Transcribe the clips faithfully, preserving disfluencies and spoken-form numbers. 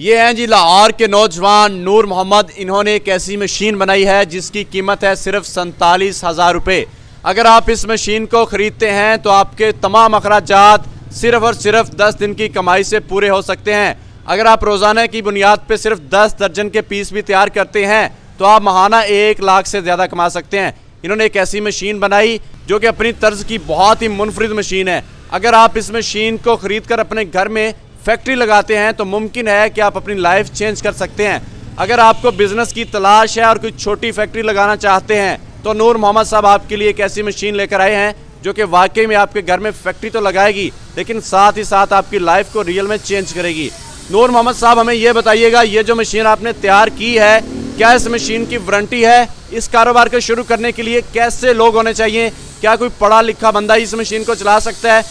ये हैं जी लाहौर के नौजवान नूर मोहम्मद। इन्होंने एक ऐसी मशीन बनाई है जिसकी कीमत है सिर्फ सैंतालीस हज़ार रुपये। अगर आप इस मशीन को ख़रीदते हैं तो आपके तमाम अखराजात सिर्फ और सिर्फ दस दिन की कमाई से पूरे हो सकते हैं। अगर आप रोज़ाना की बुनियाद पे सिर्फ दस दर्जन के पीस भी तैयार करते हैं तो आप माहाना एक लाख से ज़्यादा कमा सकते हैं। इन्होंने एक ऐसी मशीन बनाई जो कि अपनी तर्ज की बहुत ही मुनफरिद मशीन है। अगर आप इस मशीन को ख़रीद कर अपने घर में फैक्ट्री लगाते हैं तो मुमकिन है कि आप अपनी लाइफ चेंज कर सकते हैं। अगर आपको बिज़नेस की तलाश है और कोई छोटी फैक्ट्री लगाना चाहते हैं तो नूर मोहम्मद साहब आपके लिए एक ऐसी मशीन लेकर आए हैं जो कि वाकई में आपके घर में फैक्ट्री तो लगाएगी, लेकिन साथ ही साथ आपकी लाइफ को रियल में चेंज करेगी। नूर मोहम्मद साहब, हमें ये बताइएगा, ये जो मशीन आपने तैयार की है, क्या इस मशीन की वारंटी है? इस कारोबार को शुरू करने के लिए कैसे लोग होने चाहिए? क्या कोई पढ़ा लिखा बंदा इस मशीन को चला सकता है?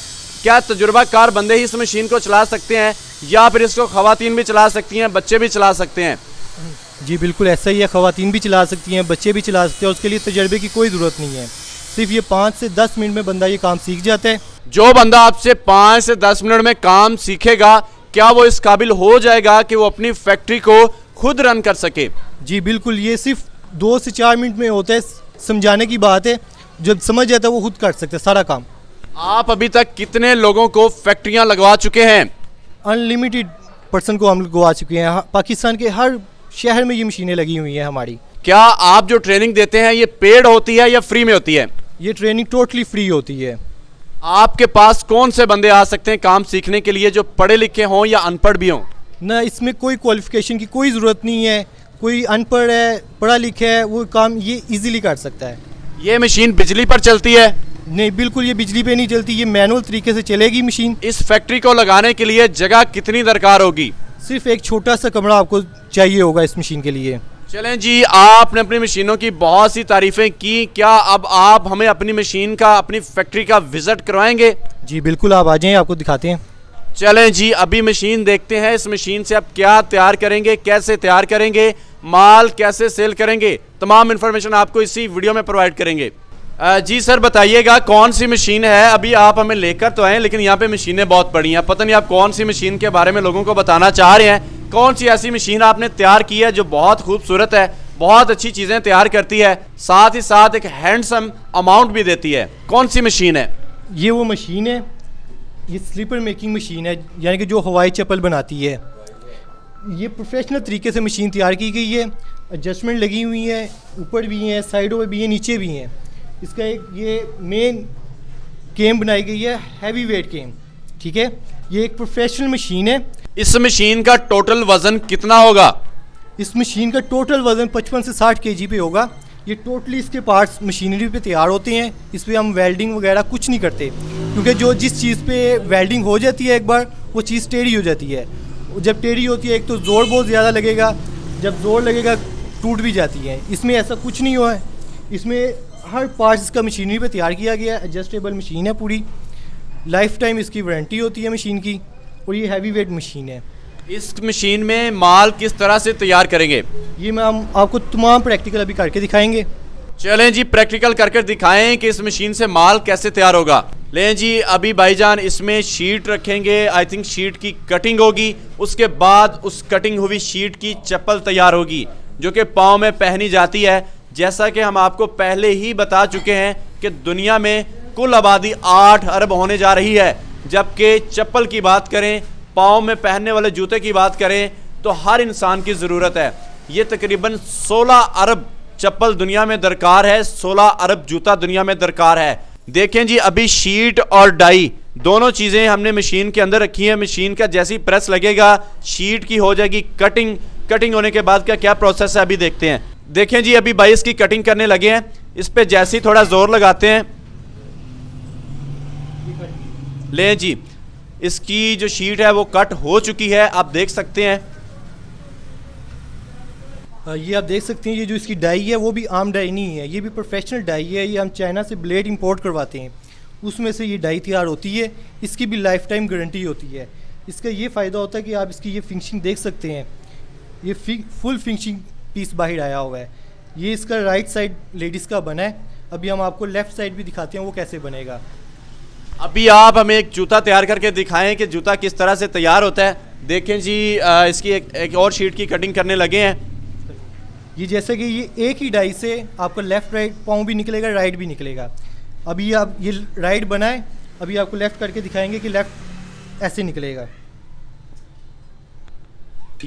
क्या तजुर्बाकार बंदे ही इस मशीन को चला सकते हैं, या फिर इसको खवातीन भी चला सकती हैं, बच्चे भी चला सकते हैं? जी बिल्कुल ऐसा ही है, खवातीन भी चला सकती हैं, बच्चे भी चला सकते हैं। उसके लिए तजर्बे की कोई ज़रूरत नहीं है, सिर्फ ये पाँच से दस मिनट में बंदा ये काम सीख जाता है। जो बंदा आपसे पाँच से दस मिनट में काम सीखेगा, क्या वो इस काबिल हो जाएगा कि वो अपनी फैक्ट्री को खुद रन कर सके? जी बिल्कुल, ये सिर्फ दो से चार मिनट में होता है, समझाने की बात है। जब समझ जाता है वो खुद कर सकता है सारा काम। आप अभी तक कितने लोगों को फैक्ट्रियां लगवा चुके हैं? अनलिमिटेड पर्सन को हम लगवा चुके हैं। पाकिस्तान के हर शहर में ये मशीनें लगी हुई हैं हमारी। क्या आप जो ट्रेनिंग देते हैं ये पेड होती है या फ्री में होती है? ये ट्रेनिंग टोटली फ्री होती है। आपके पास कौन से बंदे आ सकते हैं काम सीखने के लिए, जो पढ़े लिखे हों या अनपढ़ भी हों? ना, इसमें कोई क्वालिफिकेशन की कोई ज़रूरत नहीं है। कोई अनपढ़ है, पढ़ा लिखा है, वो काम ये इजीली कर सकता है। ये मशीन बिजली पर चलती है? नहीं, बिल्कुल ये बिजली पे नहीं चलती, ये मैनुअल तरीके से चलेगी मशीन। इस फैक्ट्री को लगाने के लिए जगह कितनी दरकार होगी? सिर्फ एक छोटा सा कमरा आपको चाहिए होगा इस मशीन के लिए। चलें जी, आपने अपनी मशीनों की बहुत सी तारीफ़ें की। क्या अब आप हमें अपनी मशीन का, अपनी फैक्ट्री का विज़िट करवाएंगे? जी बिल्कुल, आप आ जाएं, आपको दिखाते हैं। चलें जी, अभी मशीन देखते हैं। इस मशीन से आप क्या तैयार करेंगे, कैसे तैयार करेंगे, माल कैसे सेल करेंगे, तमाम इन्फॉर्मेशन आपको इसी वीडियो में प्रोवाइड करेंगे। जी सर, बताइएगा कौन सी मशीन है? अभी आप हमें लेकर तो आए, लेकिन यहाँ पर मशीनें बहुत पड़ी हैं। पता नहीं आप कौन सी मशीन के बारे में लोगों को बताना चाह रहे हैं। कौन सी ऐसी मशीन आपने तैयार की है जो बहुत खूबसूरत है, बहुत अच्छी चीज़ें तैयार करती है, साथ ही साथ एक हैंडसम अमाउंट भी देती है? कौन सी मशीन है ये? वो मशीन है, ये स्लीपर मेकिंग मशीन है, यानी कि जो हवाई चप्पल बनाती है। ये प्रोफेशनल तरीके से मशीन तैयार की गई है। एडजस्टमेंट लगी हुई है, ऊपर भी है, साइडों पर भी है, नीचे भी है। इसका एक ये मेन केम बनाई गई है, हैवी वेट केम, ठीक है। ये एक प्रोफेशनल मशीन है। इस मशीन का टोटल वज़न कितना होगा? इस मशीन का टोटल वज़न पचपन से साठ केजी पे होगा। ये टोटली इसके पार्ट्स मशीनरी पे तैयार होते हैं। इस पर हम वेल्डिंग वगैरह कुछ नहीं करते, क्योंकि जो जिस चीज़ पे वेल्डिंग हो जाती है एक बार, वो चीज़ टेढ़ी हो जाती है। जब टेढ़ी होती है, एक तो ज़ोर बहुत ज़्यादा लगेगा, जब ज़ोर लगेगा टूट भी जाती है। इसमें ऐसा कुछ नहीं हुआ है। इसमें हर पार्ट्स इसका मशीनरी पर तैयार किया गया है। एडजस्टेबल मशीन है, पूरी लाइफ टाइम इसकी वारंटी होती है मशीन की, और ये हैवी वेट मशीन है। इस मशीन में माल किस तरह से तैयार करेंगे? ये हम आपको तमाम प्रैक्टिकल अभी करके दिखाएंगे। चलें जी, प्रैक्टिकल करके दिखाएं कि इस मशीन से माल कैसे तैयार होगा। लें जी, अभी भाईजान इसमें शीट रखेंगे, आई थिंक शीट की कटिंग होगी, उसके बाद उस कटिंग हुई शीट की चप्पल तैयार होगी, जो कि पाँव में पहनी जाती है। जैसा कि हम आपको पहले ही बता चुके हैं कि दुनिया में कुल आबादी आठ अरब होने जा रही है, जबकि चप्पल की बात करें, पाँव में पहनने वाले जूते की बात करें, तो हर इंसान की ज़रूरत है। ये तकरीबन सोलह अरब चप्पल दुनिया में दरकार है, सोलह अरब जूता दुनिया में दरकार है। देखें जी, अभी शीट और डाई दोनों चीज़ें हमने मशीन के अंदर रखी हैं। मशीन का जैसी प्रेस लगेगा, शीट की हो जाएगी कटिंग। कटिंग होने के बाद का क्या प्रोसेस है, अभी देखते हैं। देखें जी, अभी भाई इसकी कटिंग करने लगे हैं। इस पर जैसे थोड़ा ज़ोर लगाते हैं, ले जी इसकी जो शीट है वो कट हो चुकी है, आप देख सकते हैं। ये आप देख सकते हैं, ये जो इसकी डाई है वो भी आम डाई नहीं है, ये भी प्रोफेशनल डाई है। ये हम चाइना से ब्लेड इंपोर्ट करवाते हैं, उसमें से ये डाई तैयार होती है। इसकी भी लाइफ टाइम गारंटी होती है। इसका ये फ़ायदा होता है कि आप इसकी ये फिनिशिंग देख सकते हैं, ये फुल फिनिशिंग पीस बाहर आया हुआ है। ये इसका राइट साइड लेडीज़ का बना है, अभी हम आपको लेफ़्ट साइड भी दिखाते हैं वो कैसे बनेगा। अभी आप हमें एक जूता तैयार करके दिखाएं कि जूता किस तरह से तैयार होता है। देखें जी आ, इसकी एक, एक और शीट की कटिंग करने लगे हैं ये, जैसे कि ये एक ही डाई से आपको लेफ़्ट राइट पाँव भी निकलेगा, राइट भी निकलेगा। अभी आप ये राइट बनाएं, अभी आपको लेफ़्ट करके दिखाएंगे कि लेफ़्ट ऐसे निकलेगा।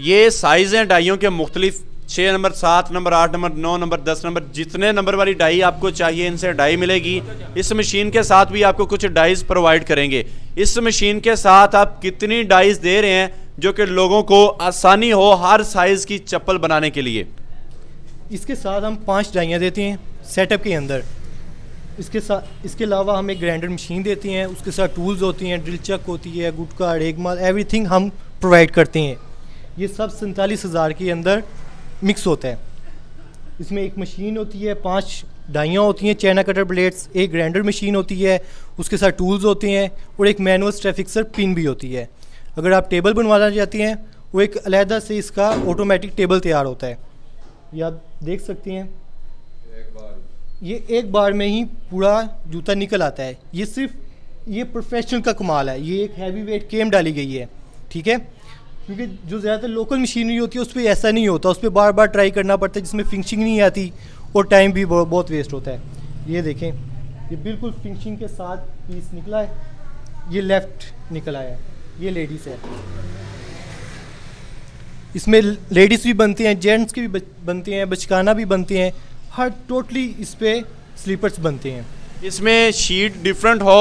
ये साइज़ हैं डाइयों के मुख्तलिफ, छः नंबर, सात नंबर, आठ नंबर, नौ नंबर, दस नंबर, जितने नंबर वाली डाई आपको चाहिए इनसे डाई मिलेगी। इस मशीन के साथ भी आपको कुछ डाइज़ प्रोवाइड करेंगे। इस मशीन के साथ आप कितनी डाइज़ दे रहे हैं जो कि लोगों को आसानी हो हर साइज़ की चप्पल बनाने के लिए। इसके साथ हम पांच डाइयाँ देते हैं सेटअप के अंदर। इसके साथ इसके अलावा हम एक ग्राइंडर मशीन देती हैं, उसके साथ टूल्स होती हैं, ड्रिल चक होती है, गुटका, रेगमाल, एवरीथिंग हम प्रोवाइड करते हैं। ये सब सैंतालीस हज़ार के अंदर मिक्स होता है। इसमें एक मशीन होती है, पांच डाइयाँ होती हैं, चाइना कटर ब्लेड्स, एक ग्राइंडर मशीन होती है, उसके साथ टूल्स होते हैं और एक मैनुअल स्ट्रेफिक्सर पिन भी होती है। अगर आप टेबल बनवाना चाहती हैं वो एक अलहदा से इसका ऑटोमेटिक टेबल तैयार होता है, ये आप देख सकती हैं। एक बार ये एक बार में ही पूरा जूता निकल आता है। ये सिर्फ ये प्रोफेशनल का कमाल है। ये एक हैवी वेट केम डाली गई है, ठीक है, क्योंकि जो ज़्यादातर लोकल मशीनरी होती है उस पर ऐसा नहीं होता, उस पर बार बार ट्राई करना पड़ता है, जिसमें फिनिशिंग नहीं आती और टाइम भी बहुत वेस्ट होता है। ये देखें, ये बिल्कुल फिनिशिंग के साथ पीस निकला है। ये लेफ़्ट निकला है, ये लेडीज़ है। इसमें लेडीज़ भी बनते हैं, जेंट्स के भी बनते हैं, बचकाना भी बनते हैं, हर टोटली इस पर स्लीपर्स बनते हैं। इसमें शीट डिफरेंट हो,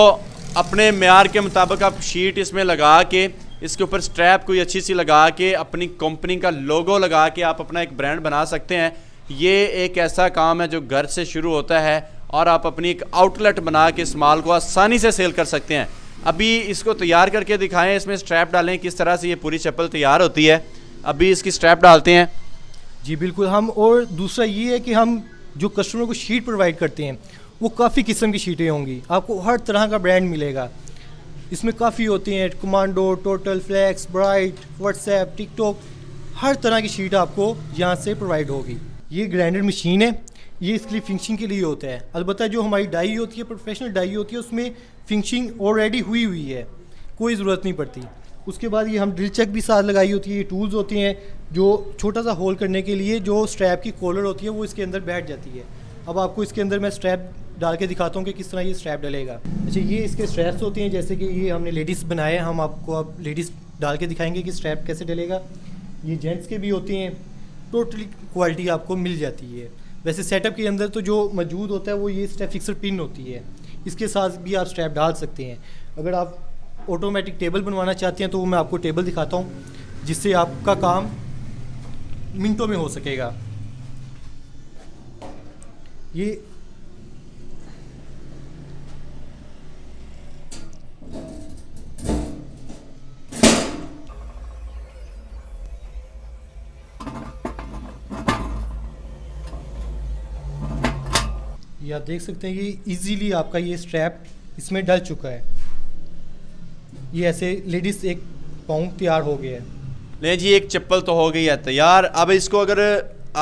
अपने म्यार के मुताबिक आप शीट इसमें लगा के, इसके ऊपर स्ट्रैप कोई अच्छी सी लगा के, अपनी कंपनी का लोगो लगा के आप अपना एक ब्रांड बना सकते हैं। ये एक ऐसा काम है जो घर से शुरू होता है और आप अपनी एक आउटलेट बना के इस माल को आसानी से सेल कर सकते हैं। अभी इसको तैयार करके दिखाएं, इसमें स्ट्रैप डालें, किस तरह से ये पूरी चप्पल तैयार होती है। अभी इसकी स्ट्रैप डालते हैं। जी बिल्कुल हम, और दूसरा ये है कि हम जो कस्टमर को शीट प्रोवाइड करते हैं वो काफ़ी किस्म की शीटें होंगी, आपको हर तरह का ब्रांड मिलेगा। इसमें काफ़ी होती हैं, commando, total, flex, bright, WhatsApp, TikTok, हर तरह की शीट आपको यहाँ से प्रोवाइड होगी। ये ग्राइंडर मशीन है, ये इसकी फिनिशिंग के लिए होता है। अलबत्ता जो हमारी डाई होती है, प्रोफेशनल डाई होती है, उसमें फिनिशिंग ऑलरेडी हुई हुई है, कोई ज़रूरत नहीं पड़ती। उसके बाद ये हम ड्रिल चक भी साथ लगाई होती है। ये टूल्स होती हैं जो छोटा सा होल करने के लिए, जो स्ट्रैप की कॉलर होती है वो इसके अंदर बैठ जाती है। अब आपको इसके अंदर मैं स्ट्रैप डाल के दिखाता हूँ कि किस तरह ये स्ट्रैप डलेगा। अच्छा, ये इसके स्ट्रैप्स होती हैं, जैसे कि ये हमने लेडीज़ बनाए, हम आपको अब आप लेडीज़ डाल के दिखाएंगे कि स्ट्रैप कैसे डलेगा। ये जेंट्स के भी होते हैं, टोटली क्वालिटी आपको मिल जाती है। वैसे सेटअप के अंदर तो जो मौजूद होता है वो ये स्ट्रैप फिक्सर पिन होती है, इसके साथ भी आप स्ट्रैप डाल सकते हैं। अगर आप ऑटोमेटिक टेबल बनवाना चाहते हैं तो मैं आपको टेबल दिखाता हूँ, जिससे आपका काम मिनटों में हो सकेगा। ये ये आप देख सकते हैं कि इजीली आपका ये स्ट्रैप इसमें डल चुका है। ये ऐसे लेडीज़ एक पाउंड तैयार हो गया है। ले जी, एक चप्पल तो हो गई है तैयार। अब इसको अगर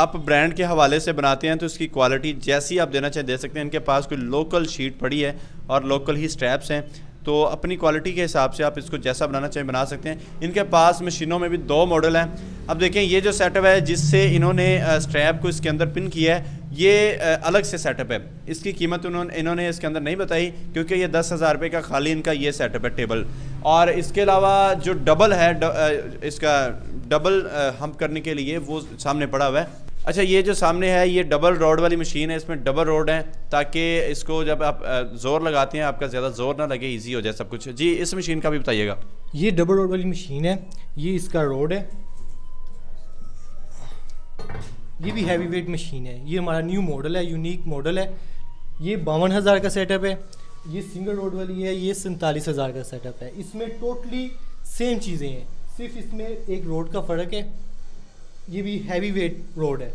आप ब्रांड के हवाले से बनाते हैं तो इसकी क्वालिटी जैसी आप देना चाहें दे सकते हैं। इनके पास कोई लोकल शीट पड़ी है और लोकल ही स्ट्रैप्स हैं, तो अपनी क्वालिटी के हिसाब से आप इसको जैसा बनाना चाहें बना सकते हैं। इनके पास मशीनों में भी दो मॉडल हैं। अब देखें, ये जो सेटअप है जिससे इन्होंने स्ट्रैप को इसके अंदर पिन किया है, ये अलग से सेटअप है। इसकी कीमत उन्होंने इन्होंने इसके अंदर नहीं बताई, क्योंकि ये दस हज़ार रुपये का खाली इनका ये सेटअप है टेबल। और इसके अलावा जो डबल है, ड, इसका डबल हम करने के लिए वो सामने पड़ा हुआ है। अच्छा, ये जो सामने है ये डबल रोड वाली मशीन है, इसमें डबल रोड है ताकि इसको जब आप ज़ोर लगाते हैं आपका ज़्यादा ज़ोर ना लगे, इजी हो जाए सब कुछ। जी, इस मशीन का भी बताइएगा। ये डबल रोड वाली मशीन है, ये इसका रोड है, ये भी हैवी वेट मशीन है। ये हमारा न्यू मॉडल है, यूनिक मॉडल है। ये बावन हज़ार का सेटअप है, ये सिंगल रोड वाली है, ये सैंतालीस हज़ार का सेटअप है। इसमें टोटली सेम चीज़ें हैं, सिर्फ इसमें एक रोड का फ़र्क है। ये भी हैवी वेट रोड है,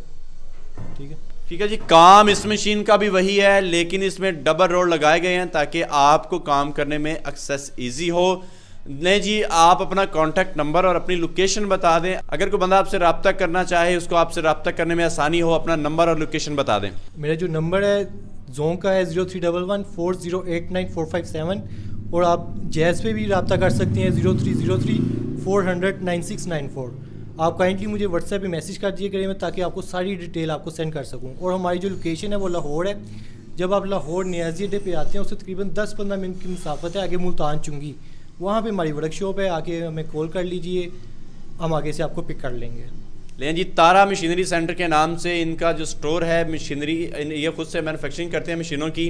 ठीक है। ठीक है जी, काम इस मशीन का भी वही है, लेकिन इसमें डबल रोड लगाए गए हैं ताकि आपको काम करने में एक्सेस ईजी हो। नहीं जी, आप अपना कॉन्टैक्ट नंबर और अपनी लोकेशन बता दें, अगर कोई बंदा आपसे रब्ता करना चाहे उसको आपसे रब्ता करने में आसानी हो। अपना नंबर और लोकेशन बता दें। मेरा जो नंबर है जोन का है zero three one one four zero eight nine four five seven, और आप जैज़ पे भी रब्ता कर सकती हैं zero three zero three four hundred nine six nine four. आप काइंडली मुझे व्हाट्सएप पे मैसेज कर दिए करें ताकि आपको सारी डिटेल आपको सेंड कर सकूं। और हमारी जो लोकेशन है वो लाहौर है। जब आप लाहौर नियाजी अड्डे पे आते हैं उससे तकरीबन दस पंद्रह मिनट की मुसाफत है, आगे मुल्तान चुंगी वहाँ पे हमारी वर्कशॉप है, आके हमें कॉल कर लीजिए, हम आगे से आपको पिक कर लेंगे। लेकिन जी तारा मशीनरी सेंटर के नाम से इनका जो स्टोर है, मशीनरी ये ख़ुद से मैनुफेक्चरिंग करते हैं मशीनों की।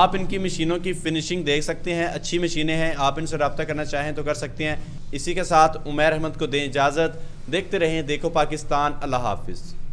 आप इनकी मशीनों की फिनिशिंग देख सकते हैं, अच्छी मशीनें हैं, आप इनसे रब्ता करना चाहें तो कर सकते हैं। इसी के साथ उमैर अहमद को दें इजाज़त। देखते रहें देखो पाकिस्तान। अल्लाह हाफिज़।